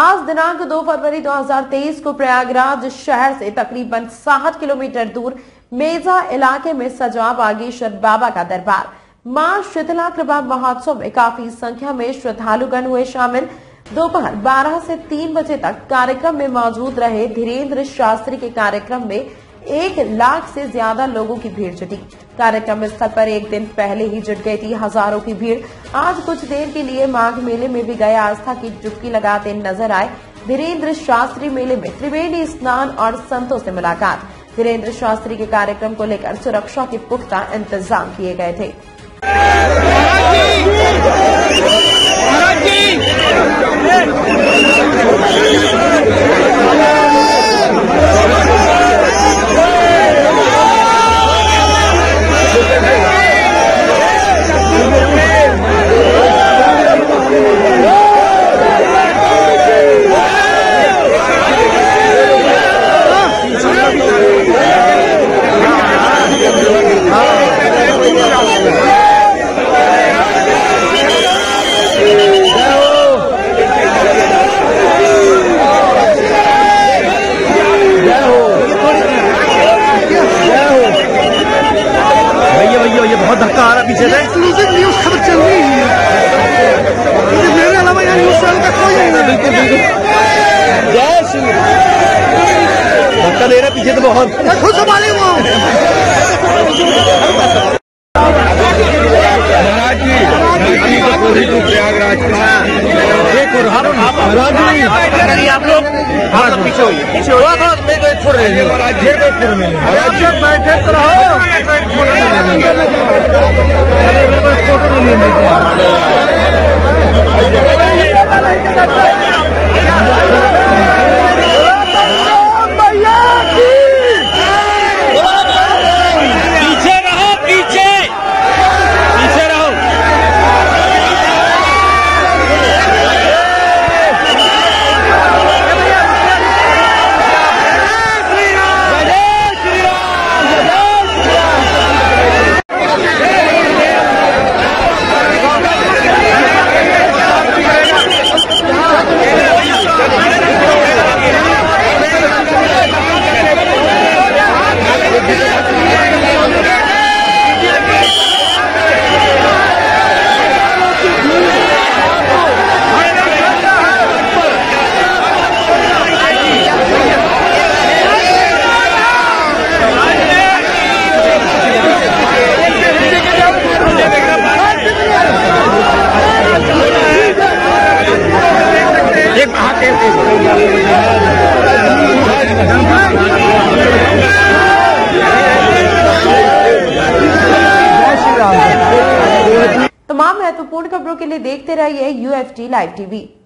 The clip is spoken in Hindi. आज दिनांक 2 फरवरी 2023 को प्रयागराज शहर से तकरीबन 7 किलोमीटर दूर मेजा इलाके में सजा बागेश्वर बाबा का दरबार मां शीतला कृपा महोत्सव में काफी संख्या में श्रद्धालुगण हुए शामिल। दोपहर 12 से 3 बजे तक कार्यक्रम में मौजूद रहे धीरेंद्र शास्त्री के कार्यक्रम में 1 लाख से ज्यादा लोगों की भीड़ जुटी। कार्यक्रम स्थल पर एक दिन पहले ही जुट गई थी हजारों की भीड़। आज कुछ देर के लिए माघ मेले में भी गए आस्था की डुबकी लगाते नजर आए धीरेंद्र शास्त्री। मेले में त्रिवेणी स्नान और संतों से मुलाकात। धीरेंद्र शास्त्री के कार्यक्रम को लेकर सुरक्षा के पुख्ता इंतजाम किए गए थे। धक्का आ रहा पीछे से। एक्सक्लूसिव न्यूज खबर चल रही है। मेरे अलावा यार न्यूज चैनल का कोई नहीं है। बिल्कुल बिल्कुल जय श्री धक्का दे रहा पीछे से बहुत। मैं खुद संभाले हुआ हूँ। महाराज जी का कोई तो प्रयागराज का एक और हारो ना आप लोग हाँ पीछे होइए पीछे होइए हाँ मैं तो एक फुर रही हूँ महाराज जी को एक फुर मिले महाराज जी बैठे तो रहो तमाम महत्वपूर्ण खबरों के लिए देखते रहिए UFT लाइव TV।